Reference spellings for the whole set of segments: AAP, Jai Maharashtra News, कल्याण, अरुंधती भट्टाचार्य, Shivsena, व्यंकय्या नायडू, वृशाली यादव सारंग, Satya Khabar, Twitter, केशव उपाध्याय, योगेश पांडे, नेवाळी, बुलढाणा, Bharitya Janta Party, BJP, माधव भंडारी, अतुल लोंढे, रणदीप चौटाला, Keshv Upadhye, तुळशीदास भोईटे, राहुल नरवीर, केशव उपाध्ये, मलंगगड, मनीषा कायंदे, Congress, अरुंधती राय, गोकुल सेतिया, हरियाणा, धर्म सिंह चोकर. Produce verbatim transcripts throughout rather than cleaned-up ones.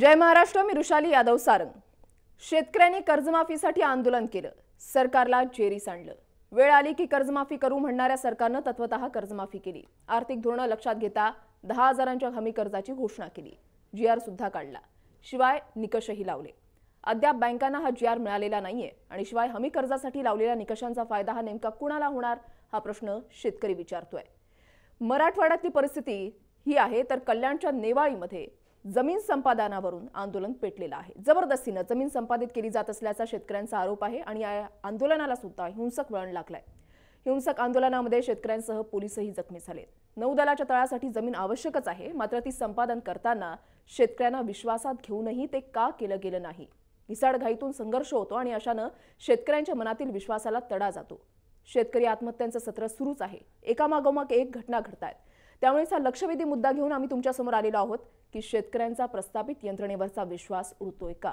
जय महाराष्ट्र। मी वृशाली यादव सारंग। शेतकऱ्यांनी कर्जमाफीसाठी आंदोलन केलं, सरकारला जेरी सांडलं। वेळ आली की कर्जमाफी करू म्हणणाऱ्या सरकारने तत्वतः कर्जमाफी केली। आर्थिक धोरण लक्षात घेता दहा हजारांच्या हमी कर्जाची घोषणा केली। जीआर सुद्धा काढला, शिवाय निकषही लावले। अद्याप बँकांना हा जीआर मिळालेला नाहीये आणि शिवाय हमी कर्जासाठी लावलेल्या निकषांचा फायदा हा नेमका कुणाला होणार हा प्रश्न शेतकरी विचारतोय। मराठवाड्यातील परिस्थिती ही आहे, तर कल्याणच्या नेवाळीमध्ये जमीन संपादनावरून आंदोलन पेटलेलं आहे। जबरदस्तीने जमीन संपादित केली जात असल्याचा शेतकऱ्यांचा आरोप आहे आणि या आंदोलनाला सुद्धा हिंसक वळण लागलंय। हिंसक आंदोलनामध्ये शेतकऱ्यांसह पोलीसही जखमी झाले। नौदलाच्या तळासाठी जमीन आवश्यकच आहे, मात्र ती संपादन करताना शेतकऱ्यांना विश्वासात घेऊनही ते का केलं गेलं नाही। घिसाडघाईतून संघर्ष होतो आणि अशाने शेतकऱ्यांच्या मनातील विश्वासाला तडा जातो। शेतकरी आत्महत्यांचं सत्र सुरूच आहे, एकामागोमाग एक घटना घडतात। त्यामुळे हा लक्षवेधी मुद्दा घेऊन आम्ही तुमच्या समोर आलेलो आहोत की शेतकऱ्यांचा प्रस्तावित यंत्रणेवरचा विश्वास उरतोय का।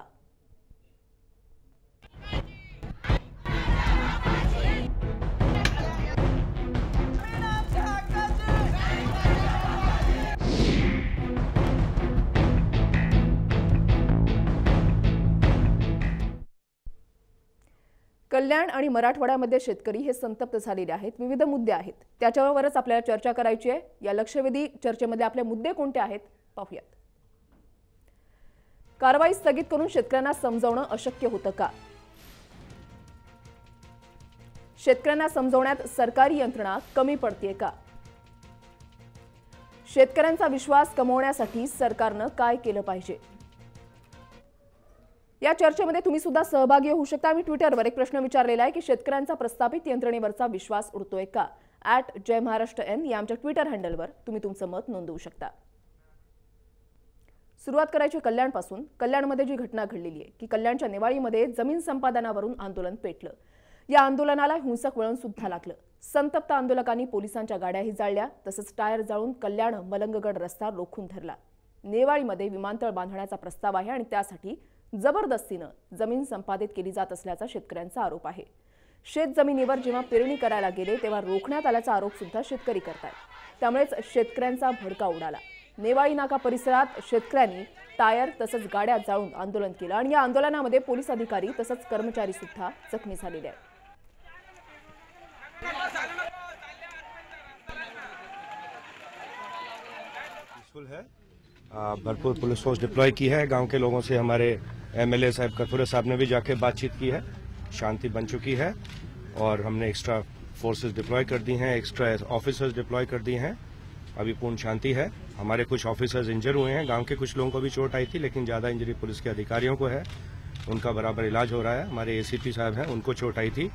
कल्याण आणि मराठवाड्यामध्ये शेतकरी हे संतप्त झालेले आहेत। विविध मुद्दे आहेत, त्याच्यावरच आपल्याला चर्चा करायची आहे। या लक्षवेधी चर्चेमध्ये आपले मुद्दे कोणते आहेत पाहूयात। कारवाई स्थगित करून शेतकऱ्यांना समजावणं अशक्य होतं का? शेतकऱ्यांना समजवण्यात सरकारी यंत्रणा कमी पडतेय का? शेतकऱ्यांचा विश्वास कमवण्यासाठी सरकारनं काय केलं पाहिजे? या चर्चेमध्ये तुम्ही सुद्धा सहभागी होऊ शकता। मी ट्विटरवर एक प्रश्न विचारलेला आहे की शेतकऱ्यांचा प्रस्तावित यंत्रणेवरचा विश्वास उरतोय का? ॲट जय महाराष्ट्र एन या आमच्या ट्विटर हँडलवर तुम्ही तुमचं मत नोंदवू शकता। सुरुवात करायची कल्याणपासून। कल्याणमध्ये जी घटना घडलेली आहे की कल्याणच्या नेवाळीमध्ये जमीन संपादनावरून आंदोलन पेटलं। या आंदोलनाला हिंसक वळण सुद्धा लागलं। संतप्त आंदोलकांनी पोलिसांच्या गाड्याही जाळल्या, तसंच टायर जाळून कल्याण मलंगगड रस्ता रोखून धरला। नेवाळीमध्ये विमानतळ बांधण्याचा प्रस्ताव आहे आणि त्यासाठी जबरदस्तीने जमीन संपादित केली जात असल्याचा शेतकऱ्यांचा आरोप आहे। शेत जमिनीवर जेव्हा पेरणी करायला गेले तेव्हा रोखण्यात आल्याचा आरोप सुद्धा शेतकरी करतात। त्यामुळेच शेतकऱ्यांचा भडका उडाला। नेवाळी नाका परिसरात शेतकऱ्यांनी टायर तसंच गाड्या जाळून आंदोलन केलं आणि या आंदोलनामध्ये पोलीस अधिकारी तसंच कर्मचारी सुद्धा जखमी झालेले आहेत। भरपूर पुलिस फोर्स डिप्लॉय की है। गांव के लोगों से हमारे एमएलए साहब कपूरे साहब ने भी जाके बातचीत की है। शांति बन चुकी है और हमने एक्स्ट्रा फोर्सेस डिप्लॉय कर दी हैं, एक्स्ट्रा ऑफिसर्स डिप्लॉय कर दिए हैं। अभी पूर्ण शांति है। हमारे कुछ ऑफिसर्स इंजर हुए हैं, गांव के कुछ लोगों को भी चोट आई थी, लेकिन ज़्यादा इंजरी पुलिस के अधिकारियों को है। उनका बराबर इलाज हो रहा है। हमारे एसीपी साहब हैं, उनको चोट आई थी,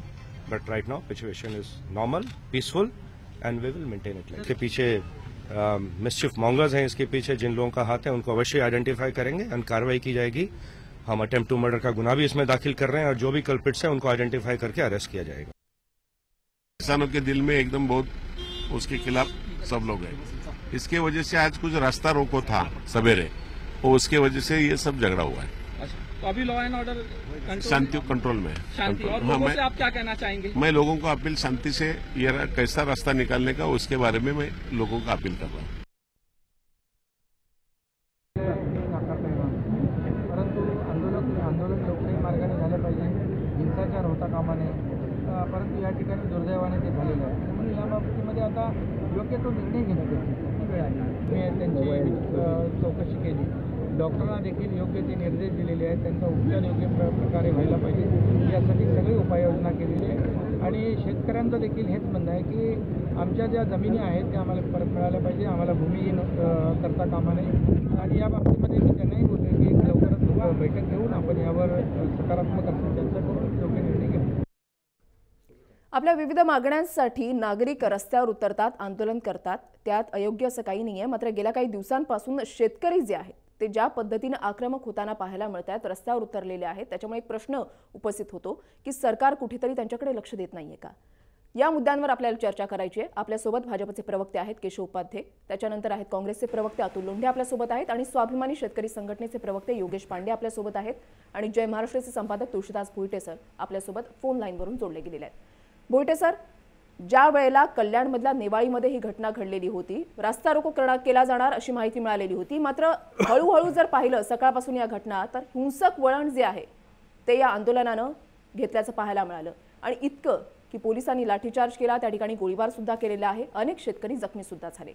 but right now situation is normal, peaceful and we will maintain it. इसके पीछे मिस्चिफ मॉन्गर्स हैं, इसके पीछे जिन लोगों का हाथ है उनको अवश्य आइडेंटिफाई करेंगे और कार्रवाई की जाएगी। हम अटेम्प्ट टू मर्डर का गुनाह भी इसमें दाखिल कर रहे हैं और जो भी कल्प्रिट्स हैं उनको आइडेंटिफाई करके अरेस्ट किया जाएगा। किसानों के दिल में एकदम बहुत उसके खिलाफ सब लोग हैं। इसके वजह से आज कुछ रास्ता रोको था सवेरे, और उसके वजह से ये सब झगड़ा हुआ है। तो अभी लॉ एंड ऑर्डर शांति कंट्रोल में शांति और लोगों से आप क्या कहना चाहेंगे? मैं लोगों को अपील शांति से ये कैसा रास्ता निकालने का उसके बारे में मैं लोगों का अपील कर रहा हूँ। परंतु आंदोलन आंदोलन लोकशाही मार्गाने झाले पाहिजे, हिंसाचार होता कामा नये। परंतु या ठिकाणी दुर्दैवाने ते झालेलं आहे, म्हणून या बाबतीमध्ये आता योग्य तो निर्णय घेण्याची वेळ आली। मी त्यांची चौकशी केली, डॉक्टरांना देखील योग्य ते निर्देश दिलेले आहेत, त्यांचा उपचार योग्य प्रकारे व्हायला पाहिजे यासाठी सगळी उपाययोजना केलेली आहे। आणि शेतकऱ्यांचं देखील हेच म्हणणं आहे की आमच्या ज्या जमिनी आहेत त्या आम्हाला परत मिळाल्या पाहिजे, आम्हाला भूमिहीन करता कामा नये। आणि या बाबतीमध्ये मी त्यांनाही बोलले की लवकरच बैठक घेऊन आपण यावर सकारात्मक असून चर्चा करून योग्य निर्णय घेऊ। आपल्या विविध मागण्यांसाठी नागरिक रस्त्यावर उतरतात, आंदोलन करतात, त्यात अयोग्य असं काही नाहीये। मात्र गेल्या काही दिवसांपासून शेतकरी जे आहेत ते ज्या पद्धतीने आक्रमक होताना पाहायला मिळतात, रस्त्यावर उतरलेले आहेत, त्याच्यामुळे एक प्रश्न उपस्थित होतो की सरकार कुठेतरी त्यांच्याकडे लक्ष देत नाहीये का? या मुद्द्यांवर आपल्याला चर्चा करायची आहे। आपल्यासोबत भाजपचे प्रवक्ते आहेत केशव उपाध्ये, त्याच्यानंतर आहेत काँग्रेसचे प्रवक्ते अतुल लोंढे आपल्यासोबत आहेत आणि स्वाभिमानी शेतकरी संघटनेचे प्रवक्ते योगेश पांडे आपल्यासोबत आहेत आणि जय महाराष्ट्रचे संपादक तुळशीदास भोईटे सर आपल्यासोबत फोन लाईनवरून जोडले गेलेले आहेत। भोईटे सर, ज्या वेळेला कल्याणमधला नेवाळीमध्ये ही घटना घडलेली होती, रास्ता रोको केला जाणार अशी माहिती मिळालेली होती। मात्र हळूहळू जर पाहिलं सकाळपासून या घटना, तर हिंसक वळण जे आहे ते या आंदोलनानं घेतल्याचं पाहायला मिळालं। आणि इतकं की पोलिसांनी लाठीचार्ज केला, त्या ठिकाणी गोळीबार सुद्धा केलेला आहे, अनेक शेतकरी जखमी सुद्धा झाले।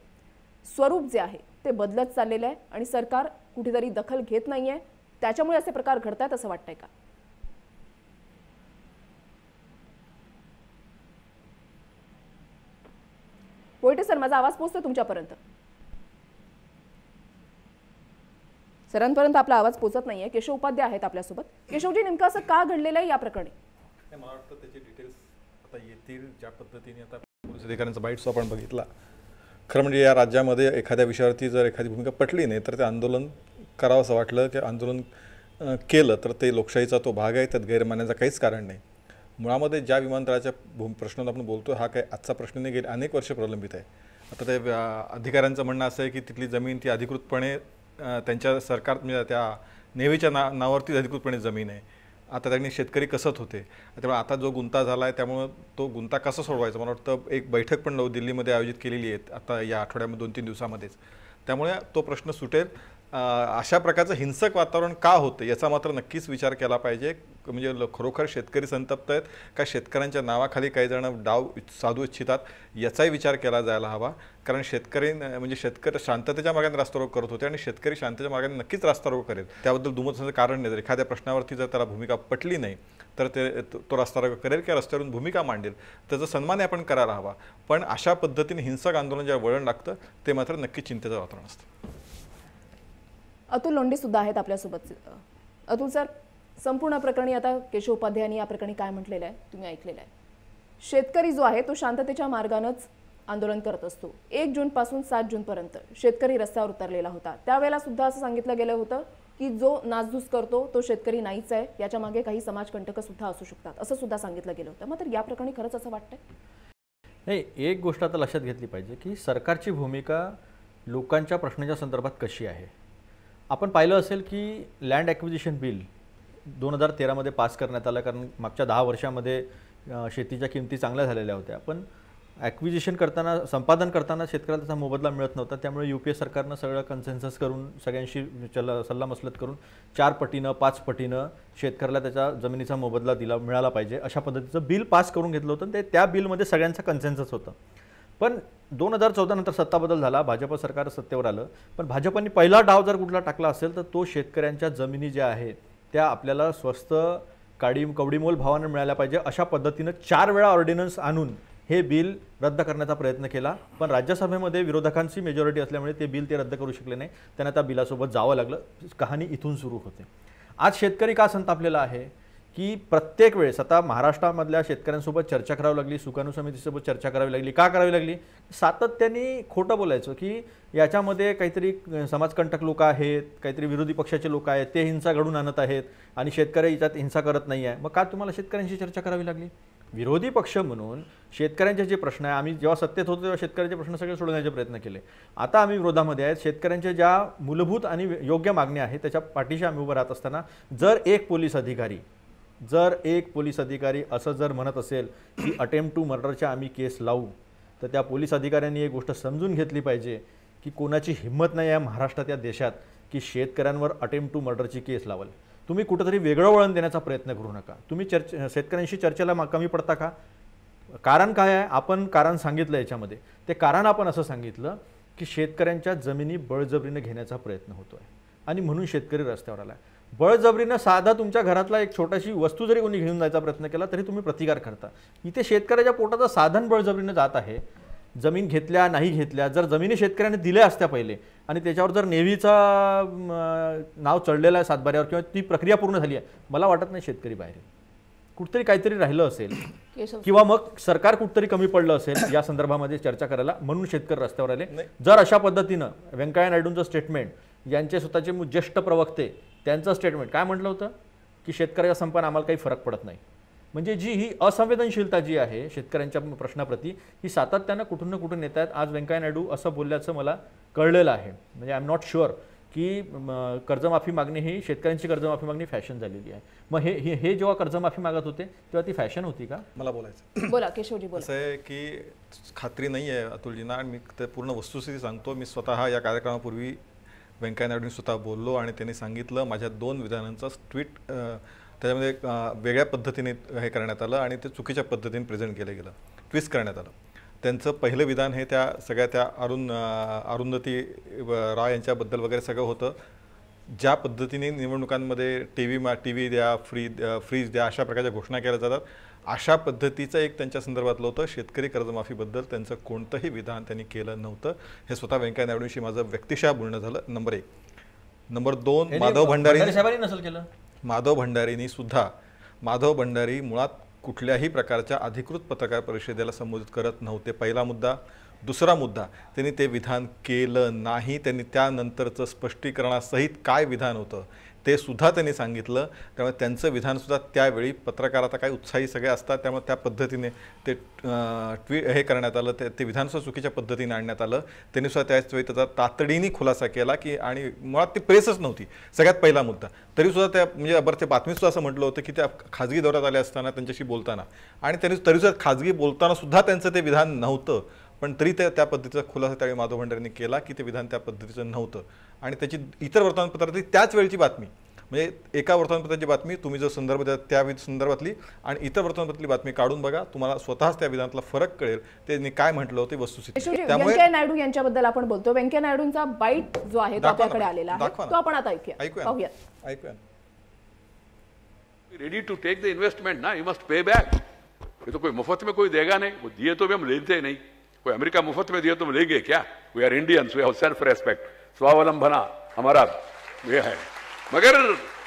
स्वरूप जे आहे ते बदलत चाललेलं आहे आणि सरकार कुठेतरी दखल घेत नाहीये, त्याच्यामुळे असे प्रकार घडतात असं वाटतंय का? वोटे सर, माझा आवाज पोहोचतोय तुमच्यापर्यंत? सरांपर्यंत आपला आवाज पोहोचत नाहीये। केशव उपाध्याय आहेत आपल्यासोबत। केशवजी, नेमकं असं का घडलेलं आहे या प्रकरणी? मला वाटतं त्याचे डिटेल्स आता येतील, ज्या पद्धतीने आता पोलीस अधिकाऱ्यांचा बाईट्स आपण बघितला। खरं म्हणजे या राज्यामध्ये एखाद्या विषयावरती जर एखादी भूमिका पटली नाही तर ते आंदोलन करावं असं वाटलं की आंदोलन केलं तर ते लोकशाहीचा तो भाग आहे, त्यात गैरमान्याचं काहीच कारण नाही। मुळामध्ये ज्या विमानतळाच्या भूम प्रश्नात आपण बोलतो हा काही आजचा प्रश्न नाही, गेले अनेक वर्ष प्रलंबित आहे। आता ते अधिकाऱ्यांचं म्हणणं असं आहे की तिथली जमीन ती अधिकृतपणे त्यांच्या सरकार म्हणजे त्या नेव्हीच्या ना नावावरती अधिकृतपणे जमीन आहे। आता त्यांनी शेतकरी कसत होते, त्यामुळे आता जो गुंता झाला आहे त्यामुळे तो गुंता कसा सोडवायचा, मला वाटतं एक बैठक पण नवी दिल्लीमध्ये आयोजित केलेली आहे आता या आठवड्यामध्ये दोन तीन दिवसामध्येच, त्यामुळे तो प्रश्न सुटेल। अशा प्रकारचं हिंसक वातावरण का होतं याचा मात्र नक्कीच विचार केला पाहिजे। म्हणजे खरोखर शेतकरी संतप्त आहेत का, शेतकऱ्यांच्या नावाखाली काही जण डाव साधू इच्छितात याचाही विचार केला जायला हवा। कारण शेतकरी म्हणजे शेतकरी शांततेच्या मार्गाने रास्तारोको करत होते आणि शेतकरी शांततेच्या मार्गाने नक्कीच रास्तारोको करेल, त्याबद्दल दुमत असण्याचं कारण नाही। जर एखाद्या प्रश्नावरती जर त्याला भूमिका पटली नाही तर ते तो रास्तारोको करेल किंवा रस्त्यावरून भूमिका मांडेल, त्याचा सन्मान आपण करायला हवा। पण अशा पद्धतीने हिंसक आंदोलन जे वळण लागतं ते मात्र नक्की चिंतेचं वातावरण असतं। अतुल लोंढे सुद्धा आहेत आपल्यासोबत। अतुल सर, संपूर्ण प्रकरणी आता केशव उपाध्यायांनी या प्रकरणी काय म्हटलेलं आहे तुम्ही ऐकलेलं आहे? शेतकरी जो आहे तो शांततेच्या मार्गानेच आंदोलन करत असतो। एक जून पासून सात जून पर्यंत शेतकरी रस्त्यावर उतरलेला होता, त्यावेळेला सुद्धा असं सांगितलं गेलं होतं की जो नासधूस करतो तो शेतकरी नाहीच आहे, याच्या मागे काही समाजकंटक सुद्धा असू शकतात असं सुद्धा सांगितलं गेलं होतं। मात्र या प्रकरणी खरंच असं वाटतंय? नाही, एक गोष्ट आता लक्षात घेतली पाहिजे की सरकारची भूमिका लोकांच्या प्रश्नांच्या संदर्भात कशी आहे। आपण पाहिलं असेल की लँड ॲक्विजिशन बिल दोन हजार तेरामध्ये पास करण्यात आलं, कारण मागच्या दहा वर्षामध्ये शेतीच्या किमती चांगल्या झालेल्या होत्या, पण ॲक्विजिशन करताना संपादन करताना शेतकऱ्याला त्याचा मोबदला मिळत नव्हता। त्यामुळे यू पी ए सरकारनं सगळं कन्सेन्सस करून सगळ्यांशी चला सल्लामसलत करून चार पटीनं पाच पटीनं शेतकऱ्याला त्याच्या जमिनीचा मोबदला दिला मिळाला पाहिजे अशा पद्धतीचं बिल पास करून घेतलं होतं, ते त्या बिलमध्ये सगळ्यांचा कन्सेन्सस होतं। पण दोन हजार चौदा नंतर सत्ता बदल झाला, भाजप सरकार सत्तेवर आलं, पण भाजपने पहिला डाव जर कुठला टाकला असेल तर तो शेतकऱ्यांच्या जमिनी ज्या आहे त्या आपल्याला स्वस्त काडी कवडीमोल भावानं मिळाल्या पाहिजे अशा पद्धतीनं चार वेळा ऑर्डिनन्स आणून हे बिल रद्द करण्याचा प्रयत्न केला। पण राज्यसभेमध्ये विरोधकांची मेजॉरिटी असल्यामुळे ते बिल ते रद्द करू शकले नाही, त्यांना त्या बिलासोबत जावं लागलं। कहाणी इथून सुरू होते। आज शेतकरी का संतापलेला आहे की प्रत्येक वेळेस आता महाराष्ट्रामधल्या शेतकऱ्यांसोबत चर्चा करावी लागली, सुकाणू समितीसोबत चर्चा करावी लागली। का करावी लागली? सातत्याने खोटं बोलायचं की याच्यामध्ये काहीतरी समाजकंटक लोक आहेत, काहीतरी विरोधी पक्षाचे लोक आहेत, ते हिंसा घडून आणत आहेत आणि शेतकरी याच्यात हिंसा करत नाही आहे। मग का तुम्हाला शेतकऱ्यांशी चर्चा करावी लागली? विरोधी पक्ष म्हणून शेतकऱ्यांचे जे प्रश्न आहे, आम्ही जेव्हा सत्तेत होतो तेव्हा शेतकऱ्यांचे प्रश्न सगळे सोडवण्याचे प्रयत्न केले, आता आम्ही विरोधामध्ये आहेत। शेतकऱ्यांच्या ज्या मूलभूत आणि योग्य मागण्या आहेत त्याच्या पाठीशी आम्ही उभं राहत असताना जर एक पोलीस अधिकारी जर एक पोलीस अधिकारी असं जर म्हणत असेल की अटेम्प्ट टू मर्डरचा आम्ही केस लावू, तर त्या पोलीस अधिकाऱ्यांनी एक गोष्ट समजून घेतली पाहिजे की कोणाची हिम्मत नाही या महाराष्ट्रात या देशात की शेतकऱ्यांवर अटेम्प्ट टू मर्डरची केस लावल। तुम्ही कुठंतरी वेगळं वळण देण्याचा प्रयत्न करू नका। तुम्ही चर्चा शेतकऱ्यांशी चर्चेला कमी पडता का? कारण काय आहे? आपण कारण सांगितलं याच्यामध्ये, ते कारण आपण असं सांगितलं की शेतकऱ्यांच्या जमिनी बळजबरीनं घेण्याचा प्रयत्न होतो आहे आणि म्हणून शेतकरी रस्त्यावर आला आहे। बळजबरीने साधा तुमच्या घरातला एक छोटाशी वस्तू जरी कोणी घेऊन जायचा प्रयत्न केला तरी तुम्ही प्रतिकार करता। इथे शेतकऱ्याच्या पोटाचं साधन बळजबरीने जात आहे, जमीन घेतल्या नाही घेतल्या। जर जमिनी शेतकऱ्याने दिल्या असत्या पहिले आणि त्याच्यावर जर नेव्हीचा नाव चढलेलं आहे सातबाऱ्यावर किंवा ती प्रक्रिया पूर्ण झाली आहे, मला वाटत नाही शेतकरी बाहेर कुठतरी काहीतरी राहिलं असेल किंवा मग सरकार कुठतरी कमी पडलं असेल या संदर्भामध्ये चर्चा करायला, म्हणून शेतकरी रस्त्यावर आले। जर अशा पद्धतीनं व्यंकय्या नायडूंचं स्टेटमेंट, यांचे स्वतःचे ज्येष्ठ प्रवक्ते त्यांचं स्टेटमेंट काय म्हटलं होतं की शेतकऱ्याच्या संपाने आम्हाला काही फरक पडत नाही। म्हणजे जी ही असंवेदनशीलता जी आहे शेतकऱ्यांच्या प्रश्नाप्रती ही सातत्यानं कुठून ना कुठून येत आहेत। आज व्यंकय्या नायडू असं बोलल्याचं मला कळलेलं आहे, म्हणजे आय एम नॉट शुअर की कर्जमाफी मागणी ही शेतकऱ्यांची कर्जमाफी मागणी फॅशन झालेली आहे। मग हे हे, हे जेव्हा कर्जमाफी मागत होते तेव्हा ती फॅशन होती का? मला बोलायचं बोला केशवजी बोला। असं आहे की खात्री नाही आहे अतुलजींना, मी ते पूर्ण वस्तुस्थिती सांगतो। मी स्वतः या कार्यक्रमापूर्वी व्यंकय्या नायडूंनी स्वतः बोललो आणि त्यांनी सांगितलं माझ्या दोन विधानांचा ट्वीट त्याच्यामध्ये वेगळ्या पद्धतीने हे करण्यात आलं आणि ते चुकीच्या पद्धतीने प्रेझेंट केलं गेलं, ट्विस्ट करण्यात आलं। त्यांचं पहिलं विधान हे त्या सगळ्या त्या अरुण अरुंधती राय यांच्याबद्दल वगैरे सगळं होतं, ज्या पद्धतीने निवडणुकांमध्ये टी व्ही मा टी व्ही द्या, फ्री फ्रीज द्या अशा प्रकारच्या घोषणा केल्या जातात, अशा पद्धतीचं एक त्यांच्या संदर्भातलं होतं। शेतकरी कर्जमाफीबद्दल त्यांचं कोणतंही विधान त्यांनी केलं नव्हतं। हे स्वतः व्यंकय्या नायडूंशी माझं व्यक्तिशः बोलणं झालं, नंबर एक। नंबर दोन, माधव भंडारी नसेल केलं, माधव भंडारींनी सुद्धा, माधव भंडारी मुळात कुठल्याही प्रकारच्या अधिकृत पत्रकार परिषदेला संबोधित करत नव्हते, पहिला मुद्दा। दुसरा मुद्दा, त्यांनी ते विधान केलं नाही, त्यांनी त्यानंतरचं स्पष्टीकरणासहित काय विधान होतं ते सुद्धा त्यांनी सांगितलं। त्यामुळे त्यांचं विधान सुद्धा त्यावेळी पत्रकार आता काय उत्साही सगळे असतात त्यामुळे त्या पद्धतीने ते ट्वी हे करण्यात आलं, ते ते विधान सुद्धा चुकीच्या पद्धतीने आणण्यात आलं। त्यांनी सुद्धा त्याच वेळी त्याचा तातडीने खुलासा केला की, आणि मुळात ती प्रेसच नव्हती सगळ्यात पहिला मुद्दा, तरीसुद्धा त्या म्हणजे बरं ते बातमीसुद्धा असं म्हटलं होतं की त्या खाजगी दौऱ्यात आले असताना त्यांच्याशी बोलताना, आणि त्यांनी तरीसुद्धा खाजगी बोलतानासुद्धा त्यांचं ते विधान नव्हतं, पण तरी त्या त्या पद्धतीचा खुलासा त्यावेळी माधव भंडारींनी केला की ते विधान त्या पद्धतीचं नव्हतं। आणि त्याची इतर वर्तमानपत्रातली त्याच वेळची बातमी, म्हणजे एका वर्तमानपत्राची बातमी तुम्ही जो संदर्भ द्या त्या संदर्भातली आणि इतर वर्तमानपत्रातली बातमी काढून बघा, तुम्हाला स्वतःच त्या विधानातला फरक कळेल त्यांनी काय म्हटलं होतं वस्तुस्थिती। त्यामुळे व्यंकय्या नायडू यांच्याबद्दल आपण बोलतो, व्यंकय्या नायडूंचा बाईट जो आहे तो आपल्याकडे आलेला आहे, तो आपण आता ऐकूया ऐकूया। Ready to take the investment ना, यू मस्ट पे बैक। ये तो कोई मुफ्त में कोई देगा नहीं, वो दिए तो भी हम लेते नहीं। कोई अमेरिका मुफ्त में दिए तो हम लेंगे क्या? We are Indians, we have self respect, स्वावलंबना हमारा ये है। मगर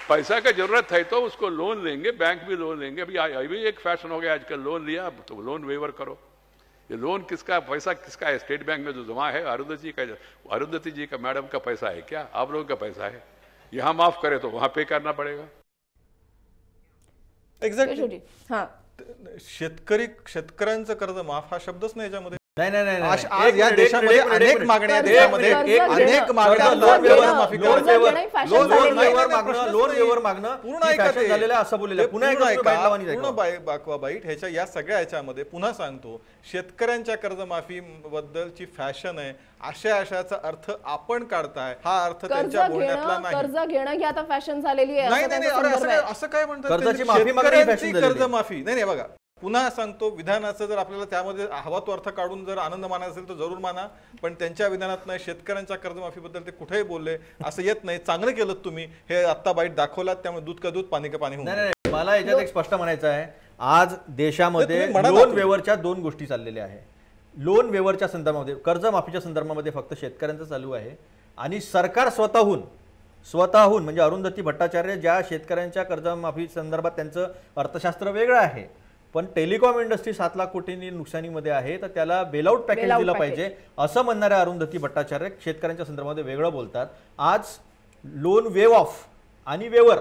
पैसा का जरूरत था तो उसको लोन लेंगे, बैंक भी लोन लेंगे। अभी अभी एक फैशन हो गया आजकल, लोन लिया तो लोन वेवर करो। ये लोन किसका, पैसा किसका है? स्टेट बैंक में जो जमा है अरुंधति का, अरुंधति जी का मैडम का पैसा है क्या? आप लोगों का पैसा है, यहाँ माफ करे तो वहाँ पे करना पड़ेगा। एक्झॅक्टली हाँ, शेतकरी शेतकऱ्यांचं कर्ज माफ हा शब्दच नाही याच्यामध्ये। नाही नाही नाही आज आज या देशामध्ये अनेक मागण्या आहेत, देशामध्ये अनेक मागण्या, लोन व्यवहार माफी करायचं, लोन व्यवहार मागणं, लोन व्यवहार मागणं पूर्ण ऐकत झालेलं असं बोललेलं आहे। पुन्हा एकदा बाईट लावणी जाईल, पूर्ण बाकवा बाईट ह्याच्या या सगळ्या याच्यामध्ये पुन्हा सांगतो, शेतकऱ्यांच्या कर्जमाफी बद्दलची फॅशन आहे अशा अशाचा अर्थ आपण काढताय, हा अर्थ त्यांच्या बोलण्यातला नाही। कर्ज घेणं ही आता फॅशन झालेली आहे, नाही नाही असं काय म्हणतात कर्जाची माफी मागणी फॅशन झाली, कर्जमाफी नाही नाही। बघा पुन्हा सांगतो, विधानाचं जर आपल्याला त्यामध्ये हवा तो अर्थ काढून जर आनंद मानायचा असेल तर जरूर माना, पण त्यांच्या विधानातनं शेतकऱ्यांच्या कर्जमाफीबद्दल ते कुठेही बोलले असं येत नाही। चांगलं केलं तुम्ही, हे आत्ता बाईट दाखवलात, त्यामुळे दूध का दूध पाणी का पाणी होऊन नाही। मला याच्यात एक स्पष्ट म्हणायचं आहे, आज देशामध्ये लोन वेव्हरच्या दोन गोष्टी चाललेल्या आहेत। लोन वेव्हरच्या संदर्भामध्ये, कर्जमाफीच्या संदर्भामध्ये फक्त शेतकऱ्यांचं चालू आहे, आणि सरकार स्वतःहून स्वतःहून म्हणजे अरुंधती भट्टाचार्य ज्या शेतकऱ्यांच्या कर्जमाफी संदर्भात त्यांचं अर्थशास्त्र वेगळं आहे, पण टेलिकॉम इंडस्ट्री सात लाख कोटींनी नुकसानीमध्ये आहे तर त्याला बेलआउट पॅकेज दिलं पाहिजे असं म्हणणाऱ्या अरुंधती भट्टाचार्य शेतकऱ्यांच्या संदर्भामध्ये वेगळं बोलतात। आज लोन वेव ऑफ आणि वेवर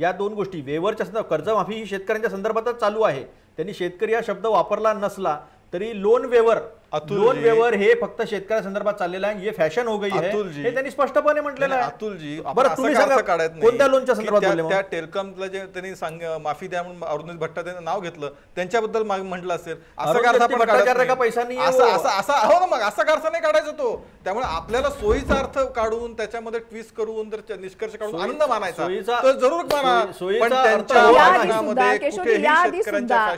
या दोन गोष्टी, वेवरच्या संदर्भात कर्जमाफी ही शेतकऱ्यांच्या संदर्भातच चालू आहे, त्यांनी शेतकरी हा शब्द वापरला नसला तरी लोन वेवर लोन वेवर हे फक्त शेतकऱ्या संदर्भात चाललेलं आहे, ये फॅशन हो गई है हे त्यांनी स्पष्टपणे म्हटलेलं आहे। अतुलजी बरं तुम्ही सांगा कोणत्या लोनच्या संदर्भात बोलले? त्या टेलिकॉमला जे त्यांनी सांग माफी द्या म्हणून अरुंधती भट्टाचार्य नाव घेतलं त्यांच्याबद्दल म्हटलं असेल असं अर्थ आपण भट्टाचार्य का पैसा नाही असं असं असं हो ना, मग असा अर्थ नाही काढायचा तो। त्यामुळे आपल्याला सोयीचा अर्थ काढून त्याच्यामध्ये ट्विस्ट करून जर निष्कर्ष काढून आनंद मानायचा तर जरूर माना, पण त्यांच्या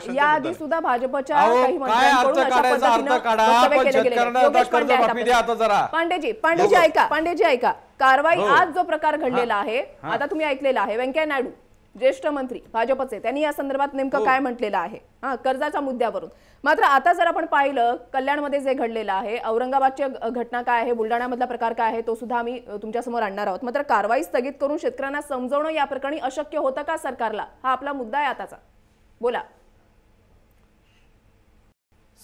याआधी सुद्धा भाजपच्या काही मंत्र्यांकडून पांडेजी पांडेजी ऐका पांडेजी ऐका कारवाई आज जो प्रकार घडलेला आहे आता तुम्ही ऐकलेला आहे। व्यंकय्या नायडू ज्येष्ठ मंत्री भाजपचे, त्यांनी या संदर्भात नेमकं काय म्हटलेलं आहे हा कर्जाच्या मुद्द्यावरून। मात्र आता जर आपण पाहिलं कल्याणमध्ये जे घडलेलं आहे, औरंगाबादची घटना काय आहे, बुलढाण्यामधला प्रकार काय आहे तो सुद्धा आम्ही तुमच्या समोर आणणार आहोत। मात्र कारवाई स्थगित करून शेतकऱ्यांना समजवणं या प्रकरणी अशक्य होतं का सरकारला, हा आपला मुद्दा आहे आताचा, बोला।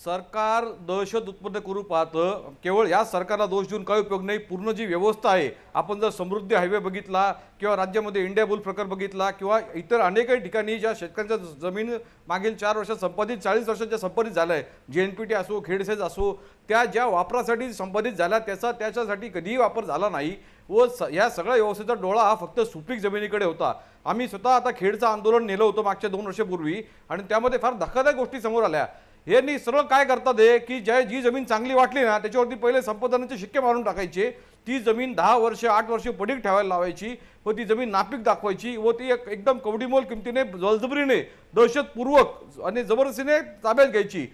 सरकार दहशत उत्पन्न करू पाहतं, केवळ या सरकारला दोष देऊन काही उपयोग नाही। पूर्ण जी व्यवस्था आहे, आपण जर समृद्धी हायवे बघितला किंवा राज्यामध्ये इंडिया बुल प्रकार बघितला किंवा इतर अनेक ठिकाणी ज्या शेतकऱ्यांच्या जमीन मागील चार वर्षात संपादित चाळीस वर्षांच्या संपादित झालं आहे, जे एन पी टी असो, खेडसेज असो, त्या ज्या वापरासाठी संपादित झाल्या त्याचा त्याच्यासाठी कधीही वापर झाला नाही। व या सगळ्या व्यवस्थेचा डोळा फक्त सुपीक जमिनीकडे होता। आम्ही स्वतः आता खेडचं आंदोलन नेलं होतं मागच्या दोन वर्षांपूर्वी आणि त्यामध्ये फार धक्कादायक गोष्टी समोर आल्या। यांनी सरळ काय करतात की ज्या जी जमीन चांगली वाटली ना त्याच्यावरती पहिले संपादनाचे शिक्के मारून टाकायचे, ती जमीन दहा वर्ष आठ वर्ष पडीक ठेवायला लावायची व ती जमीन नापीक दाखवायची व ती एक एकदम कवडीमोल किमतीने जलजबरीने दहशतपूर्वक आणि जबरदस्तीने ताब्यात घ्यायची।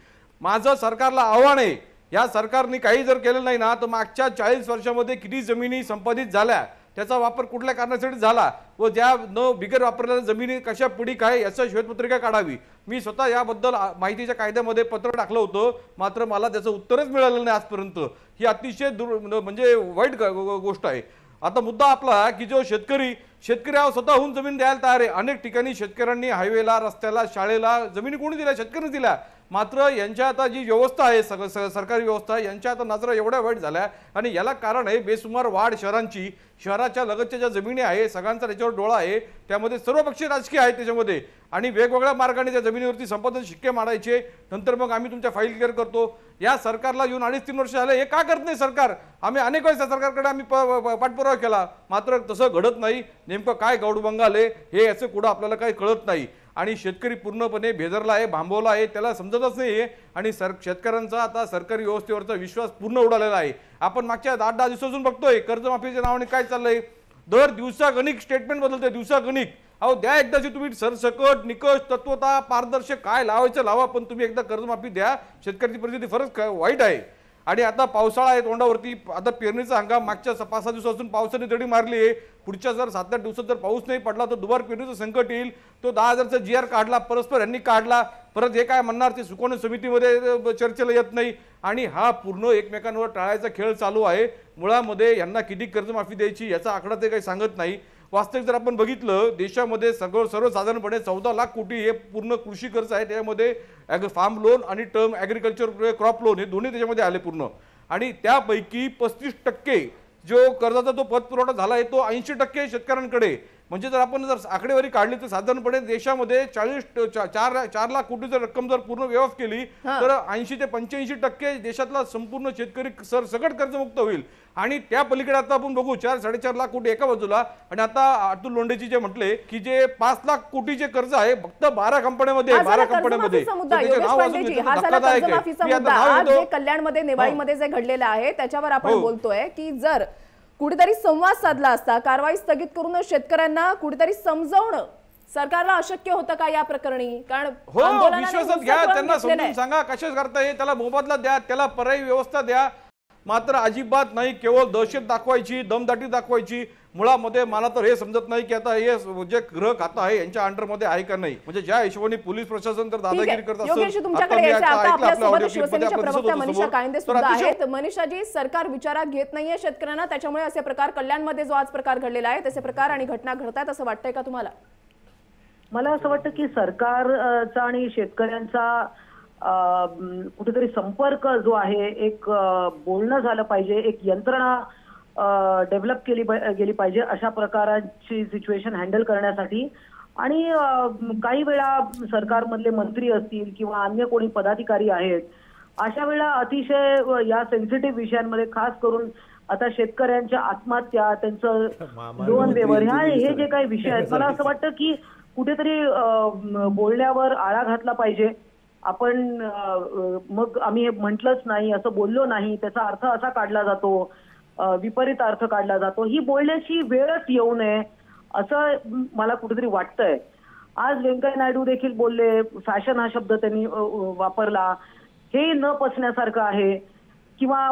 माझं सरकारला आव्हान आहे, या सरकारने काही जर केलं नाही ना तर मागच्या चाळीस वर्षांमध्ये किती जमिनी संपादित झाल्या, त्याचा वापर कुठल्या कारणासाठी झाला व ज्या न बिगर वापरलेल्या जमिनी कशा पुढे काय याचा श्वेतपत्रिका काढावी। मी स्वतः याबद्दल माहितीच्या कायद्यामध्ये पत्र टाकलं होतं, मात्र मला त्याचं उत्तरच मिळालं नाही आजपर्यंत। ही अतिशय म्हणजे वाईट गोष्ट आहे। आता मुद्दा आपला की जो शेतकरी शेतकरी हा स्वतःहून जमीन द्यायला तयार आहे। अनेक ठिकाणी शेतकऱ्यांनी हायवेला, रस्त्याला, शाळेला जमिनी कोणी दिल्या? शेतकऱ्यांनी दिल्या। मात्र यांच्या आता जी व्यवस्था आहे सग सरकारी व्यवस्था यांच्या आता नजरा एवढ्या वाईट झाल्या आणि याला कारण आहे बेसुमार वाढ शहरांची। शहराच्या लगतच्या ज्या जमिनी आहे सगळ्यांचा त्याच्यावर डोळा आहे, त्यामध्ये सर्वपक्षीय राजकीय आहे त्याच्यामध्ये आणि वेगवेगळ्या मार्गाने त्या जमिनीवरती संपादन शिक्के मारायचे, नंतर मग आम्ही तुमच्या फाईल क्लिअर करतो। या सरकारला येऊन अडीच तीन वर्ष झाले, हे का करत नाही सरकार? आम्ही अनेक वेळेस त्या सरकारकडे आम्ही पाठपुरावा केला मात्र तसं घडत नाही। नेमकं काय गौडबंगाले हे याचं कुठं आपल्याला काही कळत नाही आणि शेतकरी पूर्णपणे बेदरला आहे, भांबवला आहे, त्याला समजतच नाही आणि सर शेतकऱ्यांचा आता सरकारी व्यवस्थेवरचा विश्वास पूर्ण उडालेला आहे। आपण मागच्या आठ दहा दिवसापासून बघतोय कर्जमाफीच्या नावाने काय चाललंय, दर दिवसागणिक स्टेटमेंट बदलते दिवसागणिक। अहो द्या एकदाची तुम्ही सरसकट निकष तत्वता पारदर्शक काय लावायचं लावा, पण तुम्ही एकदा कर्जमाफी द्या। शेतकऱ्याची परिस्थिती फारच वाईट आहे आणि आता पावसाळा आहे तोंडावरती, आता पेरणीचा हंगाम मागच्या पाच सहा दिवसापासून पावसाने दडी मारली आहे। पुढच्या जर सात आठ दिवसात जर पाऊस नाही पडला तर दुबार पेरणीचं संकट येईल। तो दहा हजारचा जी आर काढला परस्पर यांनी काढला, परत हे काय म्हणणार ते सुकवणी समितीमध्ये चर्चेला येत नाही आणि हा पूर्ण एकमेकांवर टाळायचा खेळ चालू आहे। मुळामध्ये यांना किती कर्जमाफी द्यायची याचा आकडा ते काही सांगत नाही। वास्तविक जर आपण बघितलं देशामध्ये सर्व सर्वसाधारणपणे चौदा लाख कोटी हे पूर्ण कृषी कर्ज आहे, त्यामध्ये ॲग फार्म लोन आणि टर्म ॲग्रिकल्चर क्रॉप लोन हे दोन्ही त्याच्यामध्ये आले पूर्ण आणि त्यापैकी पस्तीस टक्के जो कर्जाचा तो पतपुरवठा झाला आहे तो ऐंशी टक्के शेतकऱ्यांकडे। म्हणजे जर आपण जर आकडेवारी काढली तर साधारणपणे देशामध्ये चाळीस चार चार लाख कोटी जर रक्कम जर पूर्ण व्यवहार केली तर ऐंशी ते पंच्याऐंशी टक्के देशातला संपूर्ण शेतकरी सर सकट कर्जमुक्त होईल आणि त्या पलीकडे आता आपण बघू चार साडेचार लाख कोटी एका बाजूला आणि आता अतुल लोंढेजी जे म्हटले की जे पाच लाख कोटीचे कर्ज आहे फक्त बारा कंपन्यांमध्ये बारा कंपन्यांमध्ये कल्याणमध्ये नेवाळीमध्ये जे घडलेलं आहे त्याच्यावर आपण बोलतोय की जर कुठेतरी संवाद साधला असता, कारवाई स्थगित करून शेतकऱ्यांना कुठेतरी समजावणं सरकारला अशक्य होतं का या प्रकरणी? कारण हो विश्वासात घ्या, त्यांना समजून सांगा कशाच करताय, त्याला मोबदला द्या, त्याला पर्यायी व्यवस्था द्या, मात्र अजिबात नाही केवळ दहशत दाखवायची, दमदाटी दाखवायची। मुळामध्ये मला तर हे समजत नाही की आता हे जे गृह खातं आहे यांच्या अंडरमध्ये आहे का नाही, म्हणजे ज्या हिशोबाने पोलीस प्रशासन तर दादागिरी करत असतं। शिवसेनेच्या प्रवक्त्या मनीषा कायंदे सुद्धा आहेत। मनीषाजी, सरकार विचारात घेत नाहीये शेतकऱ्यांना, त्याच्यामुळे असे प्रकार कल्याणमध्ये जो आज प्रकार घडलेला आहे तसे प्रकार आणि घटना घडतात असं वाटतंय का तुम्हाला? मला असं वाटतं की सरकारचा आणि शेतकऱ्यांचा कुठेतरी संपर्क जो आहे एक बोलणं झालं पाहिजे, एक यंत्रणा डेव्हलप केली गेली पाहिजे अशा प्रकारची सिच्युएशन हँडल करण्यासाठी। आणि काही वेळा सरकारमधले मंत्री असतील किंवा अन्य कोणी पदाधिकारी आहेत, अशा वेळा अतिशय या सेन्सिटिव्ह विषयांमध्ये खास करून आता शेतकऱ्यांच्या आत्महत्या, त्यांचं लोन व्यवहार हे जे काही विषय आहेत मला असं वाटतं की कुठेतरी बोलण्यावर आळा घातला पाहिजे। आपण मग आम्ही हे म्हटलंच नाही, असं बोललो नाही त्याचा अर्थ असा काढला जातो, विपरीत अर्थ काढला जातो, ही बोलण्याची वेळच येऊ नये असं मला कुठेतरी वाटतंय। आज व्यंकय्या नायडू देखील बोलले, फॅशन हा शब्द त्यांनी वापरला, हे न पचण्यासारखं आहे। किंवा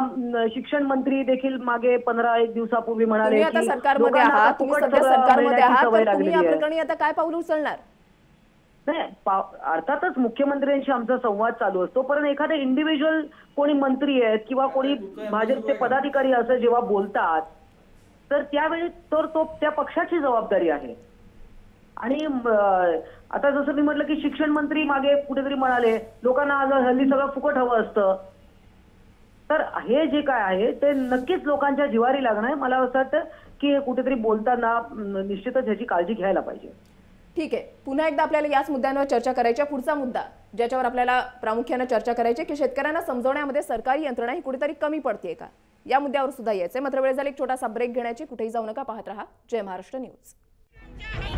शिक्षण मंत्री देखील मागे पंधरा एक दिवसापूर्वी म्हणाले की सरकारमध्ये आहात, तुम्ही सध्या सरकारमध्ये आहात, तुम्ही या प्रकरणी आता काय पाऊल उचलणार? नाही, अर्थातच मुख्यमंत्र्यांशी आमचा संवाद चालू असतो, पण एखादे इंडिव्हिज्युअल कोणी मंत्री आहेत किंवा कोणी भाजपचे पदाधिकारी असं जेव्हा बोलतात तर त्यावेळी तर तो त्या पक्षाची जबाबदारी आहे। आणि आता जसं मी म्हटलं की शिक्षण मंत्री मागे कुठेतरी म्हणाले लोकांना आज हल्ली सगळं फुकट हवं असतं, तर हे जे काय आहे ते नक्कीच लोकांच्या जिवारी लागणं आहे। मला असं वाटतं की कुठेतरी बोलताना निश्चितच ह्याची काळजी घ्यायला पाहिजे। ठीक आहे, पुन्हा एकदा आपल्याला याच मुद्द्यांवर चर्चा करायची आहे। पुढचा मुद्दा ज्याच्यावर आपल्याला प्रामुख्याने चर्चा करायची आहे की शेतकऱ्यांना समजवण्यामध्ये सरकारी यंत्रणा ही कुठेतरी कमी पडते का? या मुद्द्यावर सुद्धा यायचंय. मात्र वेळ झाली, एक छोटासा ब्रेक घेण्याची. कुठेही जाऊ नका, पाहत रहा जय महाराष्ट्र न्यूज.